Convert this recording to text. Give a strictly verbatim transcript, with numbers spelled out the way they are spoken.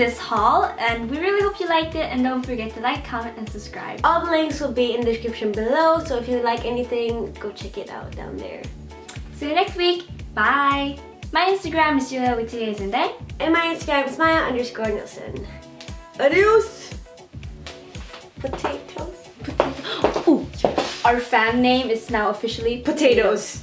this haul, and we really hope you liked it, and don't forget to like, comment, and subscribe. All the links will be in the description below, so if you like anything, go check it out down there. See you next week. Bye! My Instagram is Julia with two A's and A. And my Instagram is Maya underscore Nielsen. Adios! Potatoes? Potatoes. Ooh. Our fan name is now officially Potatoes.